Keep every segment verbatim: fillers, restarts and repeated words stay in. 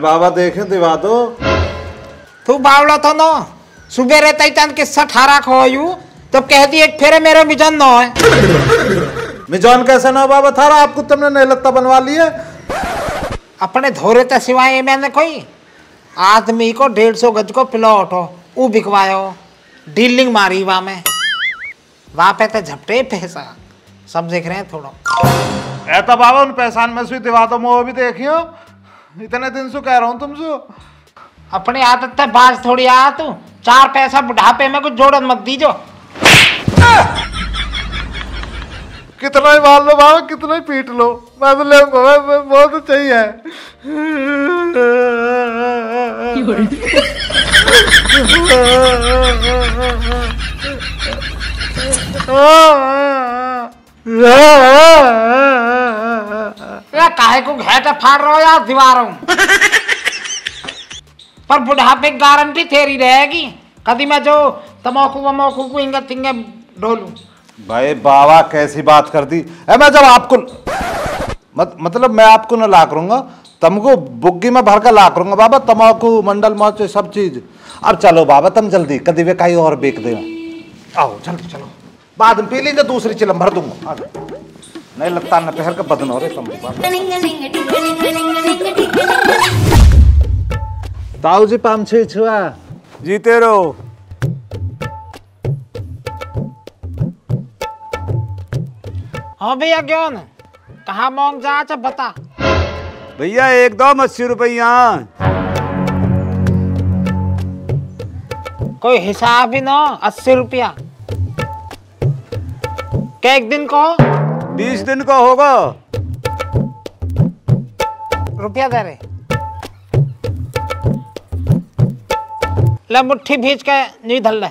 बाबा देखे दिवा दो तू बावला था ना सुबह रहता ही तन किस्सा ठारा खोयू तब कहती एक फेरे मेरे मिजान ना है मिजान कैसे ना बाबा थारा आपको तुमने नेलता बनवा लिया अपने धोरे ते सिवाय मैंने कोई आदमी को डेढ़ सौ गज को प्लॉट हो ऊ बिकवायो डीलिंग मारी वहाँ में वहाँ पे तो झपटे पैसा सब देख रहे हैं थोड़ा ऐसा बाबा उन पहचान में सुई दिवा दो मोह भी देखियो इतने दिन से कह रहा हूँ तुमसे अपनी आदत तक बाज थोड़ी आ तू चार पैसा बुढ़ापे में कुछ जोड़न मत दीजो कितना ही मार लो बाबा कितना ही पीट लो मैं तो ले बहुत तो चाहिए काहे को घेटा फाड़ रहा हो यार दीवारों पर बुढ़ापे गारंटी तेरी रहेगी कभी मैं जो तमाकू वमाकू को इंगे तिंगे ढोलू भाई बाबा कैसी बात कर दी ए मैं जब आपको मत, मतलब मैं आपको ना ला करूंगा तुमको बुग्गी में भर कर ला करूंगा बाबा तमाकू मंडल मौचे सब चीज अब चलो बाबा तुम जल्दी कभी वे कहीं और बेच दे आओ चलो चलो बाद में पी लीजिए दूसरी चिलम भर दूंगा नहीं लगता ना पहर का बदन हो रहे ताऊजी पाम छे छुआ जीते रहो हाँ भैया क्यों कहाँ मांग जा अच्छा बता भैया एक दो अस्सी रुपया कोई हिसाब ही ना अस्सी रुपया क्या एक दिन को बीस दिन का होगा रुपया दे रहे ले मुट्ठी भीज के नहीं धल ले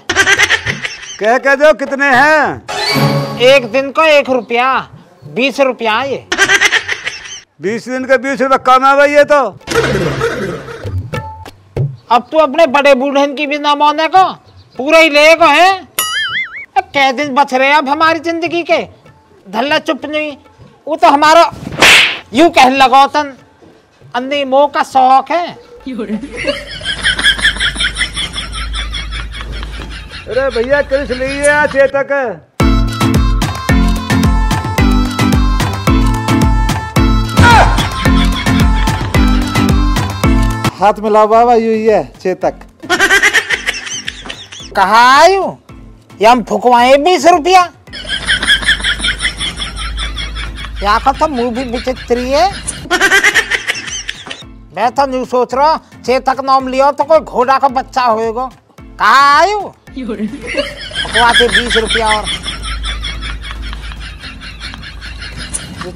कह कह दो कितने हैं एक दिन को एक रुपया बीस रुपया ये बीस दिन का बीस रुपया कम है भाई ये तो अब तू अपने बड़े बूढ़े की भी ना माने को पूरा ही लेगा है कह दिन बच रहे अब हमारी जिंदगी के धल्ला चुप नहीं वो तो हमारा यूं कह लगौतन अन्नी मोह का शौक है अरे भैया कृष्ण लीजिए चेतक हाथ मिलाओ बाबा यू ये चेतक कहा आयु या हम फुकवाए बीस रुपया यहाँ का तो मुंह भी विचित्री है मैं तो नहीं सोच रहा चेतक नाम लिया तो कोई घोड़ा का बच्चा होएगा कहा आयु बीस रुपया और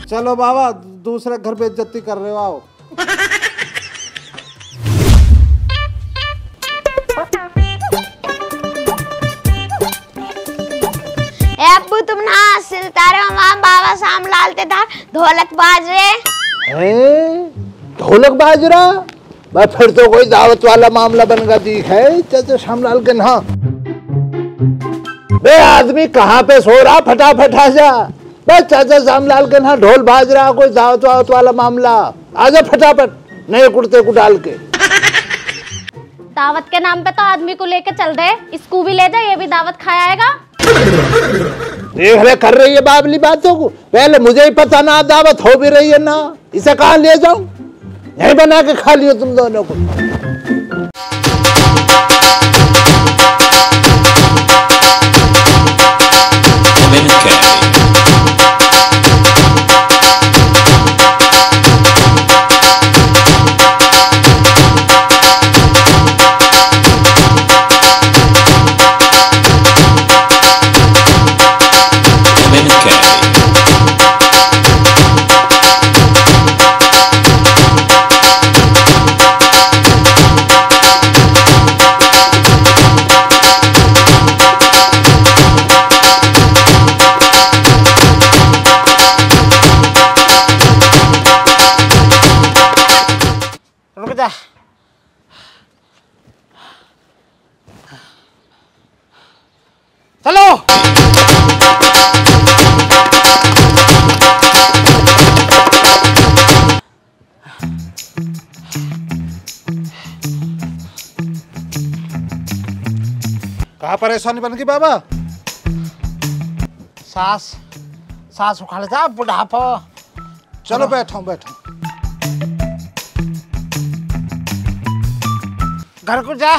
चलो बाबा दूसरे घर पे इज्जती कर रहे हो आओ अबू तुम ना सिलतारे वहाँ बाबा शाम लालते था ढोलक बाजरे ढोलक बाजरा मैं फिर तो कोई दावत वाला मामला बन गया दी है चाचा शामलाल के ना बे आदमी कहाँ पे सो रहा फटाफट आ जा बस चाचा शामलाल के ना ढोल बाज रहा कोई दावत वावत वाला मामला आजा फटाफट नए कुर्ते को डाल के दावत के नाम पे तो आदमी को लेके चल रहे इसको भी ले जाए ये भी दावत खाएगा देख रहे कर रही है बाबली बातों को पहले मुझे ही पता ना दावत हो भी रही है ना इसे कहाँ ले जाओ नहीं बना के खा लियो तुम दोनों को परेशानी बन गई बाबा। सास सास उखाड़ जा बुढ़ापा। चलो बैठो बैठो। घर को जा,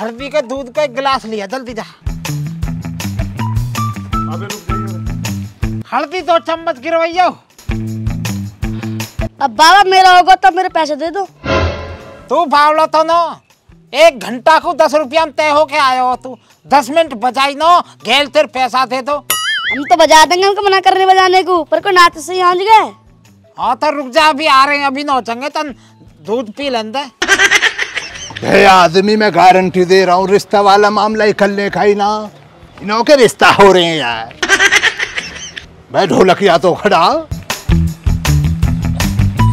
हल्दी के दूध का एक गिलास लिया, जल्दी जा। हल्दी दो चम्मच गिरवाइयो। अब बाबा मेरा होगा तब मेरे पैसे दे दो। तू बावला तो ना, एक घंटा को दस रुपया में तय होके आया हो तू। दस मिनट बजाई ना, गेल तेरे पैसा दे दो। हम तो बजा देंगे, हमको मना करने बजाने को, पर कोई नाते से यहाँ गए। हाँ तो रुक जा, अभी आ रहे हैं, अभी नौचेंगे तन दूध पी लेंदे। भैया आदमी मैं गारंटी दे रहा हूँ, रिश्ता वाला मामला ही कल ने खाई ना, इन्हों के रिश्ता हो रहे हैं यार। भाई ढोलकिया तो खड़ा,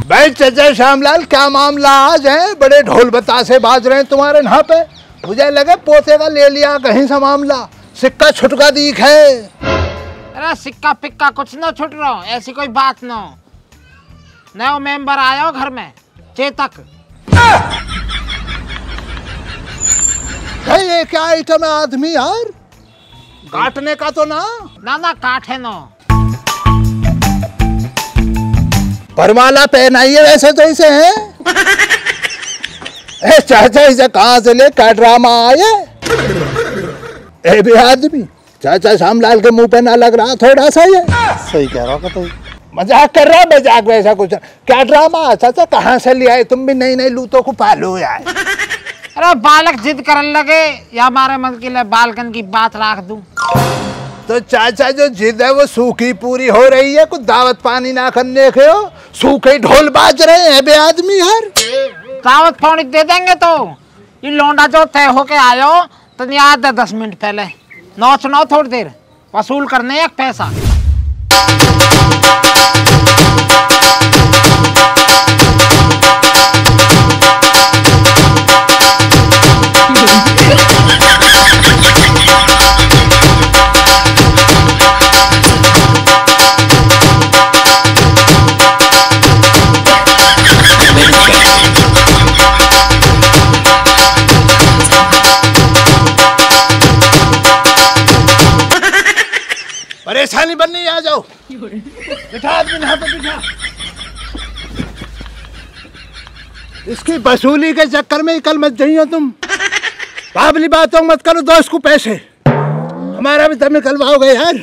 भाई चचा श्यामलाल क्या मामला आज है? बड़े ढोल बतासे बाज रहे हैं तुम्हारे नहा पे। मुझे लगे पोते का ले लिया कहीं सा मामला, सिक्का छुटका दीख है। अरे सिक्का पिक्का कुछ ना छुट रहा, ऐसी कोई बात ना। नया मेंबर आया हो घर में, चेतक। ये क्या आइटम है आदमी यार, काटने का तो ना ना ना काटे ना। परमाला पहनाइए वैसे तो इसे है। ए चाचा इसे कहाँ से ले का ड्रामा आए? ए भी आदमी चाचा श्यामलाल के मुंह पे ना लग रहा थोड़ा सा, ये सही कह रहा हो। मजाक कर रहा है, मजाक वैसा कुछ क्या ड्रामा। चाचा कहाँ से ले आए तुम भी नई नई लूतों को पालो यार। अरे बालक जिद करने लगे या मारे मन की ले बालकन की बात राख दूं। तो चाचा जो जिद है वो सूखी पूरी हो रही है, कुछ दावत पानी ना करने के हो, सूखे ढोल बाज रहे हैं बे आदमी यार। दावत पानी दे देंगे तो ये लौंडा जो तय होके आयो तो याद है दस मिनट पहले नौच नौ थोड़ी देर वसूल करने एक पैसा। परेशानी बननी, आ जाओ बिठा आदमी नहा पे बिठा। इसकी वसूली के चक्कर में ही कल मत जाइयो तुम, बाबली बातों मत करो दोस्त को पैसे, हमारा भी तब निकलवाओगे यार।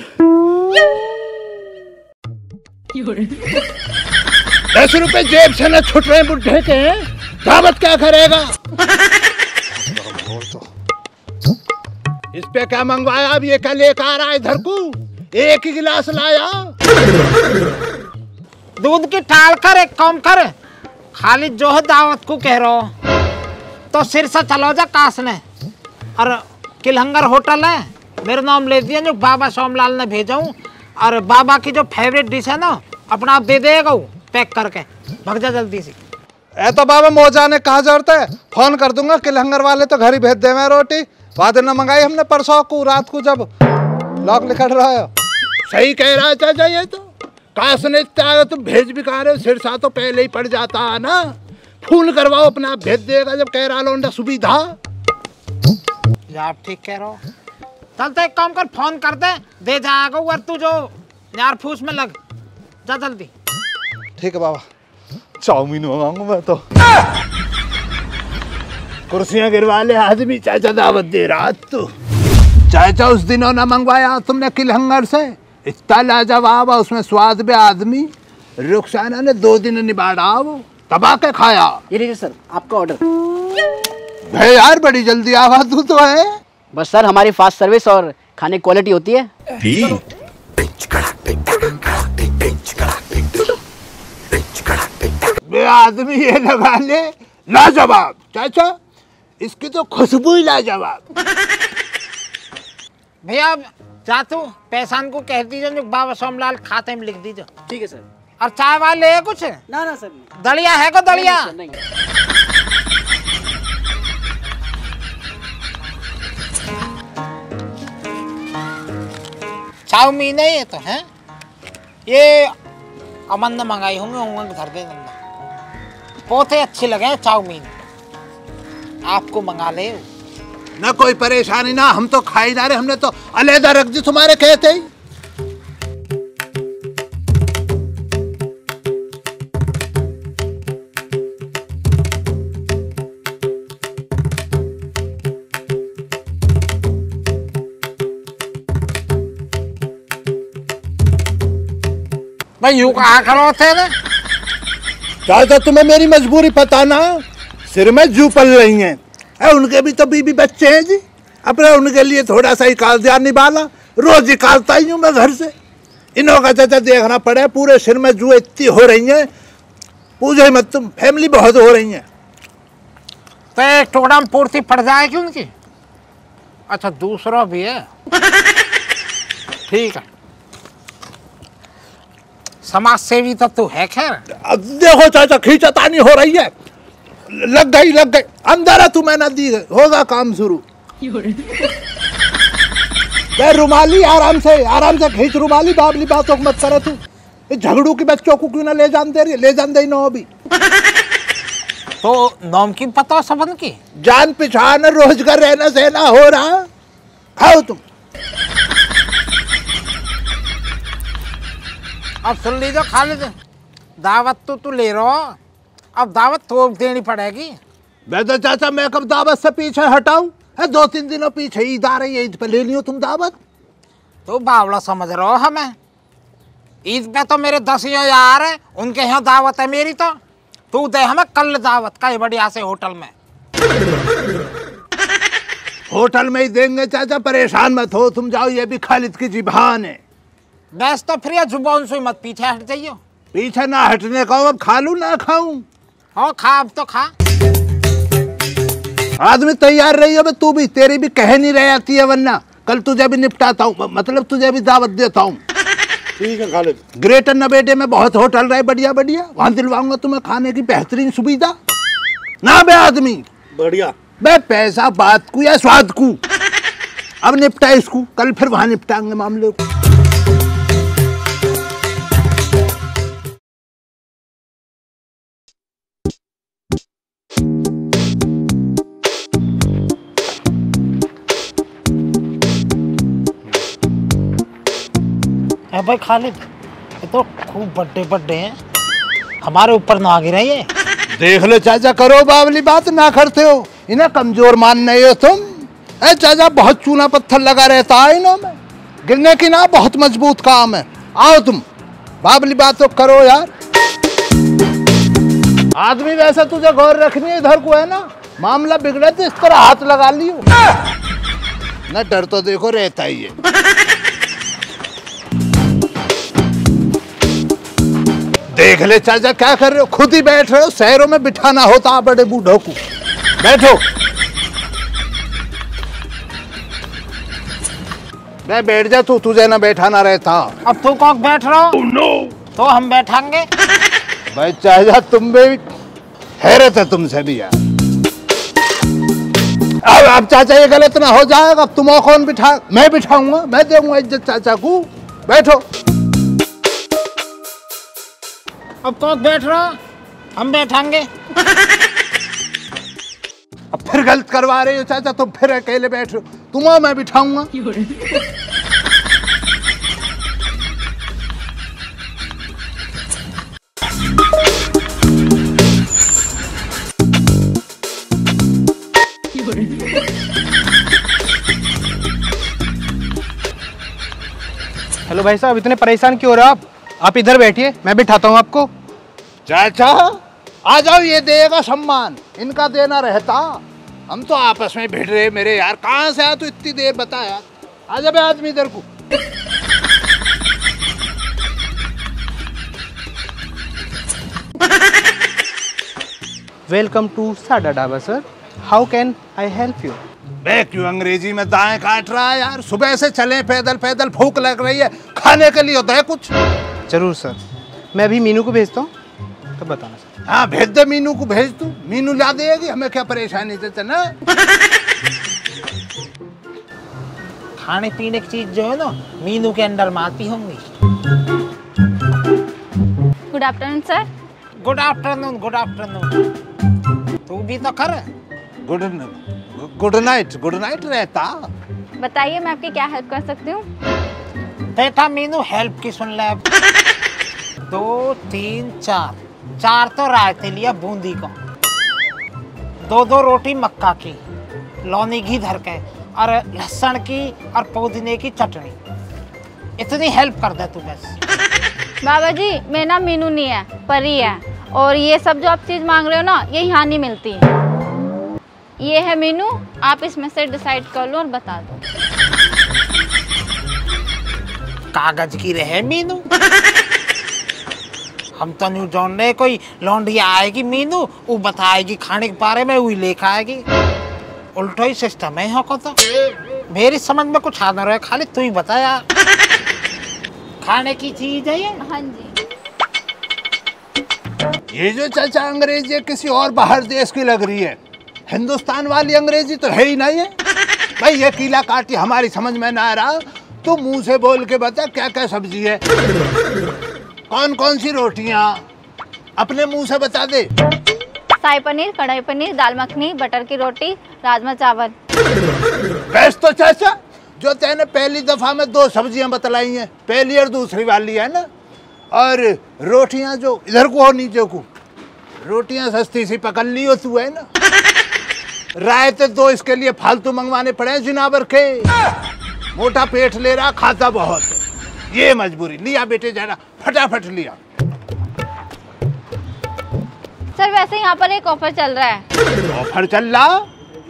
दस रुपए जेब से न छुट रहे बुढ़े के, दावत क्या करेगा। इस पे क्या मंगवाया अब ये क्या लेकर आ रहा है इधर को? एक ही गिलास लाया दूध की टाल कर, एक काम कर, खाली जो दावत को कह रहो तो सिरसा चलो जा कास ने। और किल हंगर होटल है, मेरा नाम ले दिया जो बाबा श्यामलाल ने भेजा हूँ, और बाबा की जो फेवरेट डिश है ना अपना आप दे देगा पैक करके। भग जा जल्दी से। ए तो बाबा मोजा ने कहा जरूरत है, फोन कर दूंगा, किल हंगर वाले तो घर ही भेज दे। मैं रोटी वादे न मंगाई हमने परसों को रात को जब लॉक निकल रहा है। सही कह रहा है चाचा, ये तो काश ने इतना तुम भेज भी कहा रहे हो, सिरसा तो पहले ही पड़ जाता है ना। फूल करवाओ अपना आप भेज देगा, जब कह रहा लौंडा सुविधा। आप ठीक कह रहे हो, चलते एक काम कर, फोन कर दे दे जाएगा और तू जो यार फूस में लग जा जल्दी। ठीक है बाबा, चाउमीन मंगाऊंगा मैं तो। कुर्सियाँ गिरवा ले आदमी, चाचा दावत दे रहा तू। चाचा उस दिनों ना मंगवाया तुमने किल हंगर से, इतना लाजवाब है उसमें स्वाद भी आदमी, रुखसाना ने दो दिन निबाड़ा वो तबाह के खाया। ये लीजिए सर आपका ऑर्डर। भाई यार बड़ी जल्दी आवाज तू तो है। बस सर हमारी फास्ट सर्विस और खाने की क्वालिटी होती है। बे आदमी ये लगा ले लाजवाब, चाचा इसकी तो खुशबू ही लाजवाब। भैया जा तू, पहचान को कह दीजिए जो बाबा श्यामलाल खाते में लिख दीजिए। ठीक है सर। और चाय वाले है कुछ? ना ना सर। दलिया है को दलिया? नहीं, नहीं, नहीं। चाउमीन है ये तो है, ये अमन ने मंगाई होंगे होंगे घर पे। पोते अच्छे लगे चाउमीन आपको मंगा ले। ना कोई परेशानी ना, हम तो खाई जा रहे, हमने तो अलहदा रख दी तुम्हारे कहते ही। भाई यूं कहाँ खड़ा होते हैं यार, तो तुम्हें मेरी मजबूरी पता ना, सिर में जू पल रही हैं है, उनके भी तो बीबी बच्चे हैं जी, अपने उनके लिए थोड़ा सा ही काल ध्यान निभाला, रोज ही कालता ही हूँ मैं घर से, इन्हों का चाचा देखना पड़े, पूरे सिर में जू इतनी हो रही हैं, पूछो ही मत तुम, फैमिली बहुत हो रही हैं। तो एक टोकड़ा में पूर्ति पड़ जाएगी उनकी। अच्छा दूसरा भी है, ठीक है, समाज सेवी तो तू है। खैर देखो चाचा खींचतानी हो रही है, लग गई लग गई, अंदर है तू, मैंने दी होगा काम शुरू। रुमाली आराम से आराम से खींच, रुमाली बाबली बातों को मत करे तू, झगड़ू के बच्चों को क्यों ना ले जान दे रही, ले जान दे नो भी। तो नाम की पता सबन की, जान पहचान रोजगार रहना सहना हो रहा, खाओ तुम। अब सुन लीजिए खालिद, दावत तो तू ले रहा, अब दावत थोप देनी पड़ेगी। वैसे चाचा मैं कब दावत से पीछे हटाऊं, है दो तीन दिनों पीछे ईद आ रही है, ईद पे ले लियो तुम दावत। तो बावला समझ रहे हो हमें, ईद पे तो मेरे दसियों यार है, उनके यहाँ दावत है मेरी, तो तू दे हमें कल दावत का बढ़िया से होटल में। होटल में ही देंगे चाचा, परेशान मत हो तुम, जाओ, ये भी खालिद की जुबान है। बस तो फिर जुबान से मत पीछे हट जाइयो। पीछे ना हटने का, अब खा लूं ना खाऊं? हाँ खा, अब तो खा। आदमी तैयार रही है, तू भी, तेरी भी कह नहीं रह आती है, वरना कल तुझे भी निपटाता हूँ, मतलब तुझे भी दावत देता हूँ। ठीक है खालिद, ग्रेटर नवेडे में बहुत होटल रहे बढ़िया बढ़िया, वहाँ दिलवाऊंगा तुम्हें खाने की बेहतरीन सुविधा ना। बे आदमी बढ़िया, बे पैसा बात को या स्वाद को, अब निपटा इसको, कल फिर वहाँ निपटाएंगे मामले को। भाई खालिद ये तो खूब बड्डे बड्डे हैं, हमारे ऊपर ना आ गिरा ये। देख लो चाचा, करो बावली बात ना करते हो, इन्हें कमजोर मान रहे हो तुम। ए चाचा बहुत चूना पत्थर लगा रहता है इन्हों में, गिरने की ना, बहुत मजबूत काम है। आओ तुम, बावली बात तो करो यार। आदमी वैसा तुझे गौर रखनी है इधर को है ना, मामला बिगड़े तो इस तरह हाथ लगा लियो ना, डर तो देखो रहता ही है। देख ले चाचा क्या कर रहे हो, खुद ही बैठ रहे हो, शहरों में बिठाना होता बड़े बूढ़ों को। बैठो, मैं बैठ जा तू, तुझे ना बैठाना रहता। अब तू कौन बैठ रहा हो? oh, no. तो हम बैठांगे भाई। चाचा तुम भी हैरत है तुमसे भी यार। अब अब चाचा ये गलत ना हो जाएगा, अब तुम कौन बिठा, मैं बिठाऊंगा, मैं दूंगा इज्जत चाचा को। बैठो, अब तो बैठ रहा, हम बैठांगे। अब फिर गलत करवा रहे हो चाचा, तुम फिर अकेले बैठ रहे हो, तुम आओ मैं बिठाऊंगा। हेलो भाई साहब, इतने परेशान क्यों हो रहे हो आप? आप इधर बैठिए, मैं बिठाता हूँ आपको। चाचा आ जाओ, ये देगा सम्मान, इनका देना रहता। हम तो आपस में भिड़ रहे मेरे यार, कहाँ से आया तू, इतनी देर बता यार। आ जा बे आदमी इधर को। वेलकम टू साडा dhaba sir, how can I help you? बे क्यों अंग्रेजी में दाएं काट रहा है यार, सुबह से चले पैदल पैदल, भूख लग रही है, खाने के लिए होता है कुछ? जरूर सर, मैं अभी मीनू को भेजता हूँ, तो बताना सर। हाँ भेज दे, मीनू को भेज दू, मीनू ला देगी, हमें क्या परेशानी देते ना। खाने पीने की चीज जो है ना, मीनू के अंडर मारती होंगी। Good afternoon sir. Good afternoon, good afternoon. तू भी तो कर good good night. Good night रहता। बताइए मैं आपकी क्या हेल्प कर सकती हूँ? बेटा मीनू हेल्प की सुन ले। दो तीन चार चार तो रायते लिया बूंदी को, दो दो रोटी मक्का की, लौनी घी धर के, और लहसुन की और पुदीने की चटनी। इतनी हेल्प कर दे तू बस। बाबा जी मेरा नाम मीनू नहीं है, परी है, और ये सब जो आप चीज़ मांग रहे हो ना ये यहाँ नहीं मिलती है। ये है मीनू, आप इसमें से डिसाइड कर लो और बता दो। कागज की रहे मीनू, हम तो न्यू जॉन रहे। कोई लौंडिया आएगी मीनू, वो बताएगी खाने के बारे में, वही लेकर आएगी। उल्टो ही सिस्टम है यहाँ को, तो मेरी समझ में कुछ आ ना रहा है। खाली तू ही बताया खाने की चीज है ये। हाँ जी। ये जो चाचा अंग्रेजी है किसी और बाहर देश की लग रही है, हिंदुस्तान वाली अंग्रेजी तो है ही नहीं है भाई। ये कीला काटी हमारी समझ में ना आ रहा, तो मुंह से बोल के बता क्या क्या सब्जी है, कौन कौन सी रोटियां, अपने मुंह से बता दे। शाही पनीर, कढ़ाई पनीर, दाल मखनी, बटर की रोटी, राजमा चावल। बेस्ट तो चाचा जो तेने पहली दफा में दो सब्जियां बतलाई हैं, पहली और दूसरी वाली है ना। और रोटियां जो इधर को हो नीचे को, रोटियां सस्ती सी पकड़ ली हो तू, है ना। रायते दो इसके लिए फालतू मंगवाने पड़े जिनावर के, मोटा पेट ले रहा, खाता बहुत, ये मजबूरी। लिया बेटे जाना, फटाफट लिया। सर वैसे यहाँ पर एक ऑफर चल रहा है। ऑफर चल रहा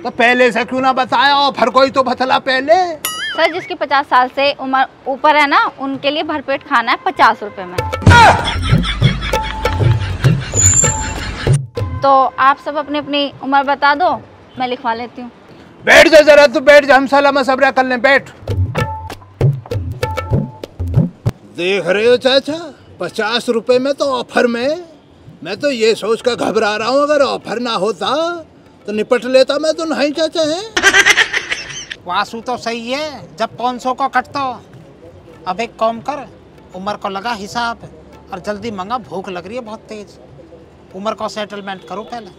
तो पहले से क्यों ना बताया? ऑफर कोई तो बतला पहले। सर जिसकी पचास साल से उम्र ऊपर है ना, उनके लिए भरपेट खाना है पचास रुपए में। तो आप सब अपनी अपनी उम्र बता दो, मैं लिखवा लेती हूँ। बैठ जा जरा तू, बैठ जा, हम साला मसबरा कर ले, बैठ। देख रहे हो चाचा, पचास रुपए में तो ऑफर में। मैं तो ये सोच कर घबरा रहा हूँ अगर ऑफर ना होता तो निपट लेता मैं तो। नहीं चाचा है वासु तो सही है, जब पाँच सौ को कटता। अब एक काम कर, उम्र को लगा हिसाब और जल्दी मंगा, भूख लग रही है बहुत तेज। उम्र को सेटलमेंट करो पहले।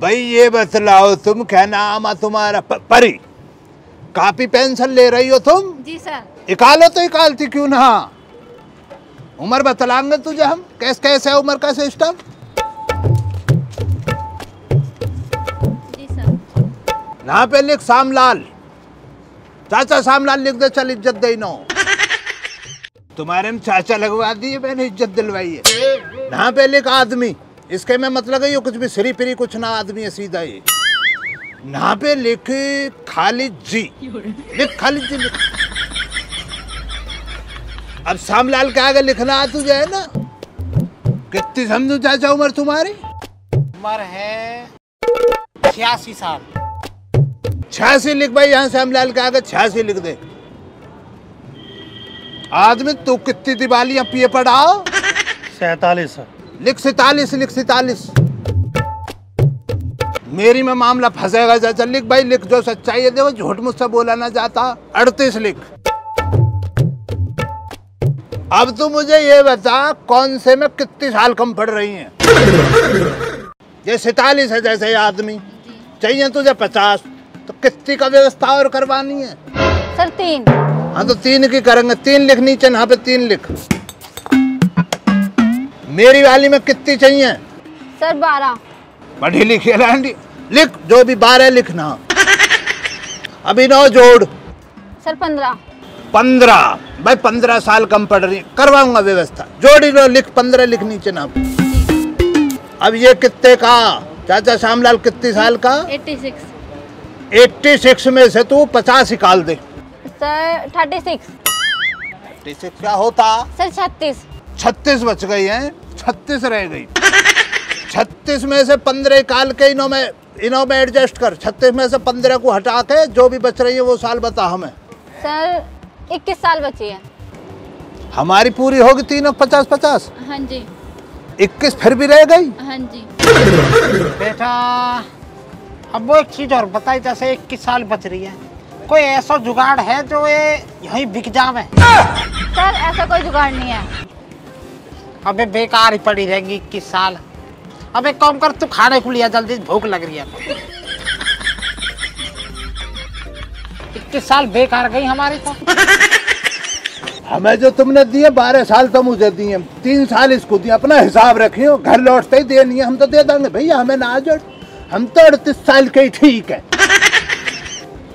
भाई ये बतलाओ तुम, क्या नाम है तुम्हारा? प, परी कापी पेंसिल ले रही हो तुम? जी सर। इकालो तो इकालती क्यों ना? उम्र बतलाएंगे तुझे हम, कैसे कैसे है उम्र का सिस्टम। जी सर। यहाँ पे लिख सामलाल, चाचा सामलाल लिख दे। चल इज्जत दे ना, तुम्हारे में चाचा लगवा दी मैंने, इज्जत दिलवाई है। यहाँ पे लिख आदमी, इसके में मतलब है ये कुछ भी सिरी फिरी कुछ ना आदमी है सीधा। ये ना पे लिख खालिद जी, लिख खालिद जी लिख। अब सामलाल के आगे लिखना तुझे, है ना। कितनी समझू चाचा उम्र तुम्हारी? उम्र है छियासी साल। छियासी लिख भाई, यहाँ सामलाल के आगे छियासी लिख दे। आदमी तू कितनी दिवालियां पिए पड़ा? सैतालीस। लिख सैतालीस, लिख सैतालीस। मेरी में मामला फंसेगा चाचा, लिख भाई लिख, जो सच्चाई है देखो, झूठ मुझसे बोला ना जाता। अड़तीस लिख। अब तू मुझे ये बता कौन से में कितने साल कम पड़ रही हैं? ये सैतालीस है जैसे आदमी, चाहिए तुझे पचास, तो कितनी का व्यवस्था और करवानी है? सर तीन। हाँ तो तीन की करेंगे, तीन लिख नीचे, यहाँ पे तीन लिख। मेरी वाली में कितनी चाहिए? सर बारह। बढ़ी लिखी लांडी, लिख जो भी बारह लिखना। अभी नौ जोड़। सर पंद्रह। पंद्रह भाई, पंद्रह साल कम पड़ रही है, करवाऊंगा व्यवस्था। जोड़ी लो, लिख पंद्रह लिख नीचे ना। अब ये कितने का चाचा श्यामलाल, कितनी साल का? छियासी। छियासी में से तू पचास निकाल दे। सर छत्तीस। छत्तीस क्या होता? सर छत्तीस। छत्तीस बच गई है, छत्तीस रह गई। छत्तीस में से पंद्रह काल के इनों में इनों में एडजस्ट कर। छत्तीस में से पंद्रह को हटा के जो भी बच रही है वो साल बता हमें। सर इक्कीस साल बची है। हमारी पूरी होगी तीनों पचास पचास। हाँ जी। इक्कीस फिर भी रह गई। हाँ जी। बेटा अब वो एक चीज और बताई, जैसे इक्कीस साल बच रही है, कोई ऐसा जुगाड़ है जो ये यही बिक जावे? सर ऐसा कोई जुगाड़ नहीं है, अबे बेकार ही पड़ी रहेगी इक्कीस साल। अब एक काम कर, तू खाने को लिया जल्दी, भूख लग रही है। इक्कीस साल बेकार गई हमारे तो। हमें जो तुमने दिए बारह साल तो मुझे दिए, तीन साल इसको दिए, अपना हिसाब रखियो, घर लौटते ही देनी है, हम तो दे देंगे भैया, हमें ना जोड़, हम तो अड़तीस साल के ही ठीक है।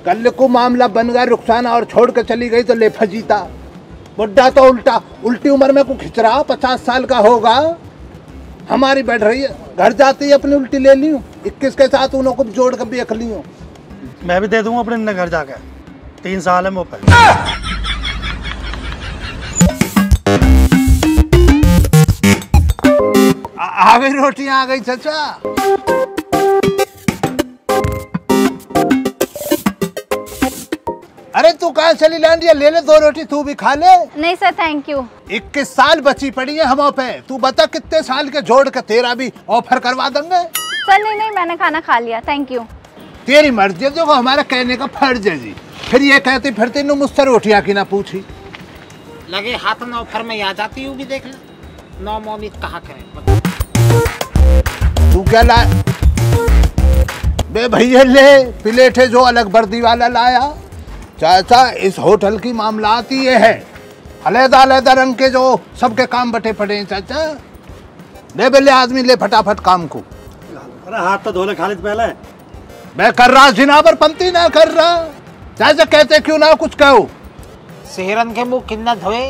कल को मामला बन गया, रुखसाना और छोड़ के चली गई तो ले फजीता, बुढ़ा तो उल्टा उल्टी उम्र में को खिंच रहा, पचास साल का होगा, हमारी बैठ रही है, घर जाते ही अपनी उल्टी ले ली, इक्कीस के साथ उन को जोड़ कर भी रख ली। मैं भी दे दूंगा अपने घर जाकर, तीन साल है मुँह पर। आवे रोटियां आ गई चाचा। अरे तू कहाँ चली लांडिया, ले ले दो रोटी तू भी खा ले। नहीं सर थैंक यू। इक्कीस साल बची पड़ी है हम पे, तू बता कितने साल के जोड़ के तेरा भी ऑफर करवा देंगे। सर नहीं नहीं मैंने खाना खा लिया थैंक यू। तेरी मर्जी है, जो हमारा कहने का फर्ज है जी। फिर ये कहती फिरती मुझसे रोटियाँ की ना पूछी, लगे हाथ में ऑफर में आ जाती होगी, देख ले नौ मोमित कहा करें। तू क्या लाया बे भैया, ले प्लेट है जो अलग वर्दी वाला लाया। चाचा इस होटल की मामलात ये है, अलग अलग रंग के जो सबके काम बटे पड़े हैं चाचा। ले बे ले आदमी ले फटाफट काम को। अरे हाथ तो धोले खालिद पहले। मैं कर रहा जिनाबर पंती ना कर रहा चाचा, कहते क्यों ना कुछ कहो। सेहरन के मुँह किन्ना धोए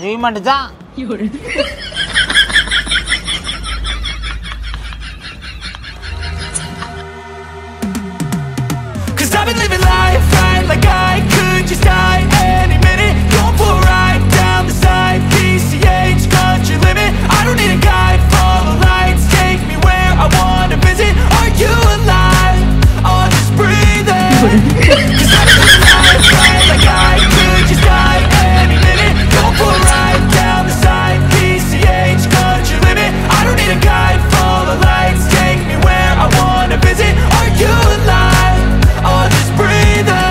जी मंड जा। Like I could just die any minute, don't pull right down the side, P C H country living, I don't need a guide, follow lights, take me where I want to visit, are you alive, or just breathing, cause I could just die, like I could just die any minute, don't pull right down the side, P C H country living, I don't need a guide, follow lights, take me where I want to visit, are you alive, or just breathing.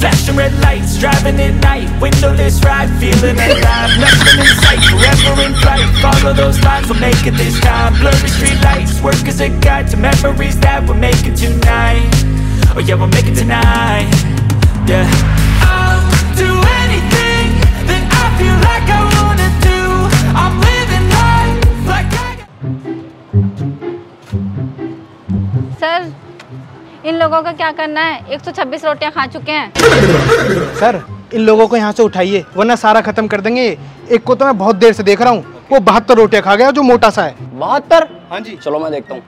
Flashing red lights, driving at night, windowless ride, feeling alive. Nothing in sight, forever in flight. Follow those lines, we'll make it this time. Blurry street lights, work as a guide to memories that we're making tonight. Oh yeah, we'll make it tonight. Yeah. I'll do anything that I feel like I wanna do. I'm living life like I got. Sir. इन लोगों का क्या करना है, एक सौ छब्बीस रोटियां खा चुके हैं। सर इन लोगों को यहाँ से उठाइए वरना सारा खत्म कर देंगे। एक को तो मैं बहुत देर से देख रहा हूँ, वो बहत्तर रोटियां खा गया जो मोटा सा है। बहत्तर? हाँ जी चलो मैं देखता हूँ।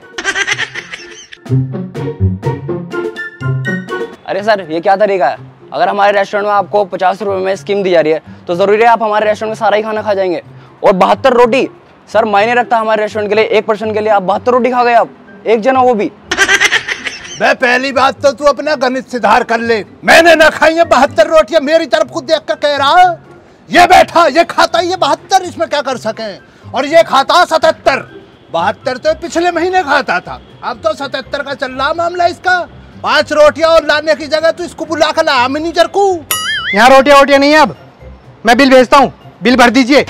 अरे सर ये क्या तरीका है, अगर हमारे रेस्टोरेंट में आपको पचास रुपए में स्कीम दी जा रही है तो जरूरी है आप हमारे रेस्टोरेंट में सारा ही खाना खा जाएंगे, और बहत्तर रोटी सर मायने रखता है हमारे रेस्टोरेंट के लिए। एक पर्सन के लिए आप बहत्तर रोटी खा गए, आप एक जना, वो भी। मैं पहली बात तो तू अपना गणित सुधार कर ले, मैंने ना खाई है बहत्तर रोटियां, मेरी तरफ खुद देख कर कह रहा, ये बैठा ये खाता ये बहत्तर, इसमें क्या कर सके, और ये खाता सतहत्तर, बहत्तर तो पिछले महीने खाता था, अब तो सतहत्तर का चल रहा मामला इसका। पांच रोटियां और लाने की जगह तू इसको बुला कर ला मैनेजर को। यहाँ रोटियां वोटियां नहीं है, अब मैं बिल भेजता हूँ, बिल भर दीजिए।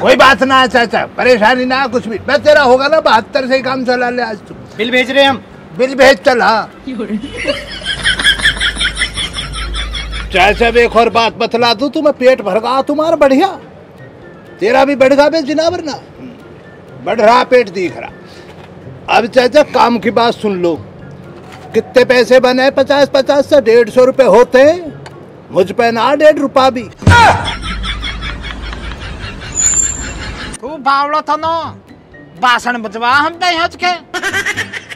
कोई बात ना चाचा, परेशानी ना कुछ भी, मैं तेरा होगा ना बहत्तर से ही काम चला ले। आज तू बिल भेज रहे, हम बिल भेज चल। हाँ चाचा एक और बात बतला दूं, तुम्हें पेट भर गया तुम्हारा, बढ़िया तेरा भी बढ़ गया बे जनाबर ना, बढ़ रहा पेट दिख रहा। अब चाचा काम की बात सुन लो, कितने पैसे बने, पचास पचास से डेढ़ सौ रुपये होते, मुझ पे ना डेढ़ रुपया भी। तू बावड़ा था ना, बासन बजवा हम पे हज के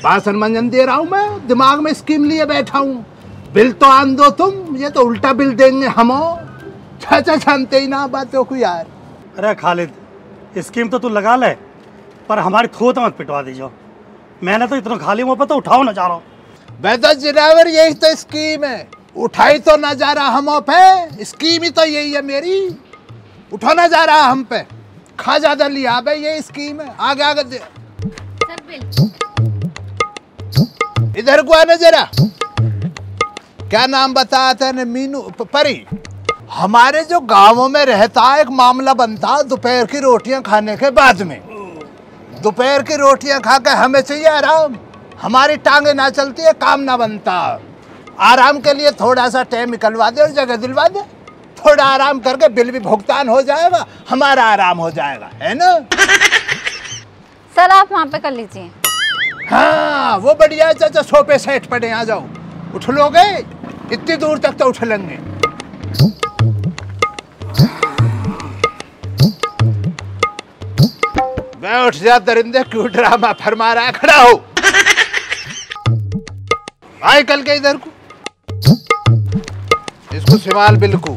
भाषण मंजन दे रहा हूँ, मैं दिमाग में स्कीम लिए बैठा हूँ, बिल तो आन दो तुम, ये तो उल्टा बिल देंगे हम। चाचा जानते ही ना बातों को यार। अरे खालिद स्कीम तो तू लगा ले, पर हमारी थोत मत पिटवा दीजिए, मैंने तो इतना खाली मुँह पर तो उठाओ ना जा रहा हूँ। बेदर ड्राइवर यही तो स्कीम है, उठाई तो ना जा रहा हम पे, स्कीम ही तो यही है मेरी, उठा ना जा रहा हम पे, खा ज्यादा लिया भाई, यही स्कीम है। आगे आगे दे, इधर को आना जरा। क्या नाम बताया था ने मीनू परी, हमारे जो गांवों में रहता है एक मामला बनता है दोपहर की रोटियां खाने के बाद में, दोपहर की रोटियां खाकर हमें चाहिए आराम, हमारी टांगे ना चलती है, काम ना बनता। आराम के लिए थोड़ा सा टाइम निकलवा दे और जगह दिलवा दे, थोड़ा आराम करके बिल भी भुगतान हो जाएगा, हमारा आराम हो जाएगा, है ना? सर आप वहाँ पे कर लीजिए। हाँ वो बढ़िया है चाचा, सोफे सेट पर यहाँ जाओ, उठ लोगे? इतनी दूर तक तो उठ लेंगे। मैं उठ जा दरिंदे, क्यों ड्रामा फरमा रहा है, खड़ा हो। आई कल के इधर को इसको सिवाल बिल को।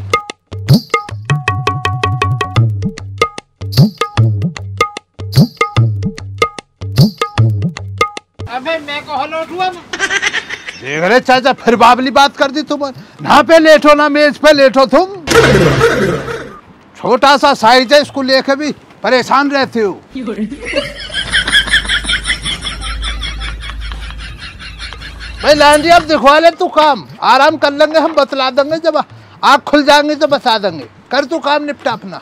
अबे मैं को हलो उठवा देख रहे चाचा, फिर बाबली बात कर दी तुम्हारे। ना पे लेटो ना मेज पे लेटो, तुम छोटा सा साइज है, इसको लेके भी परेशान रहते हो। भाई लांडी आप दिखवा ले तू काम, आराम कर लेंगे हम, बतला देंगे जब आँख खुल जाएंगे तो बता देंगे। कर तू काम, निपटा अपना।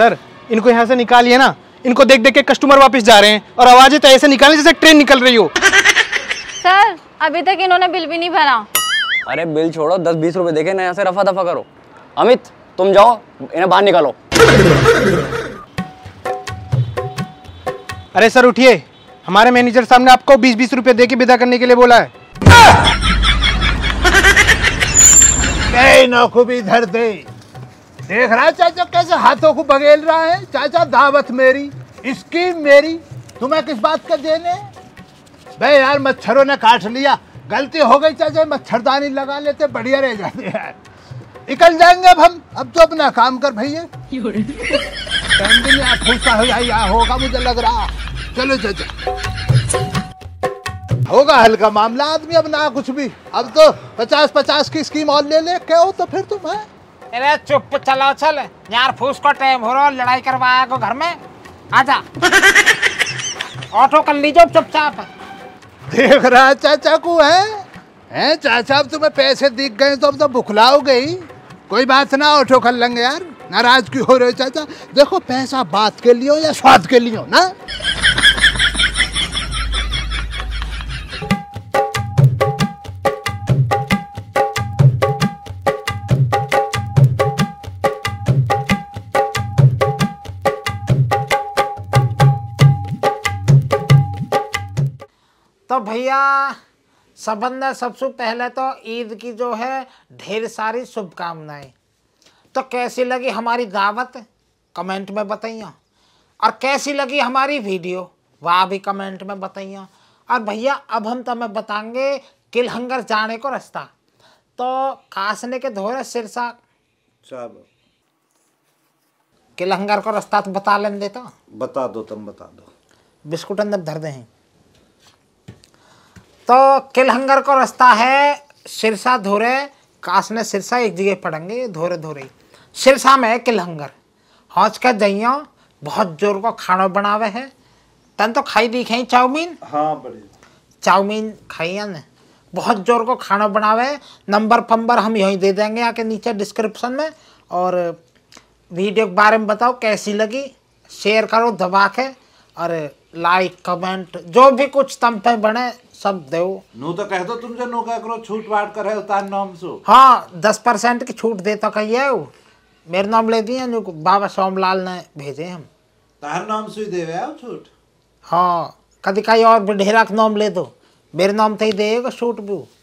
सर इनको यहाँ से निकालिए ना, इनको देख देख के कस्टमर वापस जा रहे हैं और आवाजें तो ऐसे निकालें जैसे ट्रेन निकल रही हो। सर अभी तक इन्होंने बिल भी नहीं भरा। अरे बिल छोड़ो, दस बीस रुपए देके ना यहाँ से रफा दफा करो। अमित तुम जाओ, इन्हें बाहर निकालो। अरे सर उठिए, हमारे मैनेजर साहब ने आपको बीस बीस रुपए दे के विदा करने के लिए बोला है। देख रहा है चाचा कैसे हाथों को बगेल रहा है। चाचा दावत मेरी, इसकी मेरी, तुम्हें किस बात का देने? भाई यार मच्छरों ने काट लिया, गलती हो गई चाचा, मच्छरदानी लगा लेते, बढ़िया रह जाते यार। निकल जाएंगे अब हम, अब तो अपना काम कर भैया। भैया होगा मुझे लग रहा, चलो चाचा होगा हल्का मामला, आदमी अब ना कुछ भी, अब तो पचास पचास की स्कीम और ले ले कहो तो फिर तुम है। अरे चुप चलो, चल यार फूस को टाइम हो रहा, लड़ाई करवाया को घर में। आजा ऑटो कर लीजिए चुपचाप। देख रहा चाचा को है, हैं चाचा अब तुम्हें पैसे दिख गए तो अब तो बुखलाओ गई। कोई बात ना, ऑटो कर लेंगे यार, नाराज क्यों हो रहे हो चाचा? देखो पैसा बात के लिए हो या स्वाद के लिए हो ना। तो भैया सबंध सबसे पहले तो ईद की जो है ढेर सारी शुभकामनाएं। तो कैसी लगी हमारी दावत कमेंट में बताइए, और कैसी लगी हमारी वीडियो वह भी कमेंट में बताइए। और भैया अब हम तुम्हें बताएंगे किल हंगर जाने को रास्ता, तो कासने के धोरे सिरसा साहब किल हंगर को रास्ता तो बता लेने देता। बता दो तुम, बता दो। बिस्कुट अंदर धर दें। तो किल हंगर को रास्ता है सिरसा धोरे कासने, सिरसा एक जगह पड़ेंगे, धोरे धोरे सिरसा में किल हंगर। हौच के जइयो, बहुत जोर को खाना बनावे है। तन तो खाई दिखे चाउमीन। हाँ बढ़िया चाउमीन खाई न, बहुत जोर को खाना बनावे। नंबर फंबर हम यहीं दे देंगे आके नीचे डिस्क्रिप्शन में। और वीडियो के बारे में बताओ कैसी लगी, शेयर करो दबा के, और लाइक कमेंट जो भी कुछ तम पे बने सब दो। नू तो कह दो, तुम जो नू करो छूट बांट कर है उतार नाम सो। हाँ दस परसेंट की छूट देता कहिए, मेरे नाम ले दिए नू बाबा सोमलाल ने भेजे हम तार नाम से देवे आओ छूट। हाँ कभी कहीं और ढेरा का नाम ले दो, मेरे नाम तो ही देगा छूट भी।